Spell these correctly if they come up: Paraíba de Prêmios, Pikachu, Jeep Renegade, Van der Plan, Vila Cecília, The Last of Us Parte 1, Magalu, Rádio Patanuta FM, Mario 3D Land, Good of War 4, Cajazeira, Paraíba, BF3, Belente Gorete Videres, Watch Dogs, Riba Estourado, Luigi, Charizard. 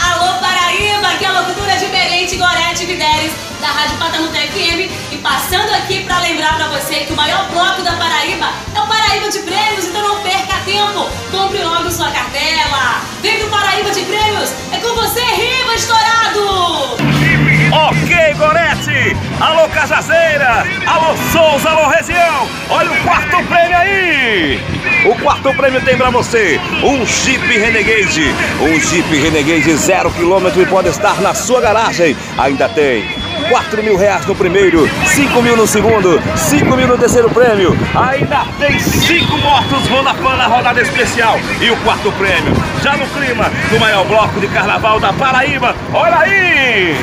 Alô, Paraíba, aqui é a locutora de Belente Gorete Videres, da Rádio Patanuta FM, e passando aqui para lembrar para você que o maior bloco da Paraíba é o Paraíba de Prêmios, então não perca tempo, compre logo sua cartela. Vem pro Paraíba de Prêmios, é com você, Riba Estourado! Ok, Gorete, alô, Cajazeira, alô, Souza, alô, região, olha o quarto prêmio aí! O quarto prêmio tem pra você um Jeep Renegade 0 km, e pode estar na sua garagem. Ainda tem R$4.000 no primeiro, R$5.000 no segundo, R$5.000 no terceiro prêmio. Ainda tem 5 motos Van der Plan na rodada especial. E o quarto prêmio, já no clima, no maior bloco de carnaval da Paraíba. Olha aí!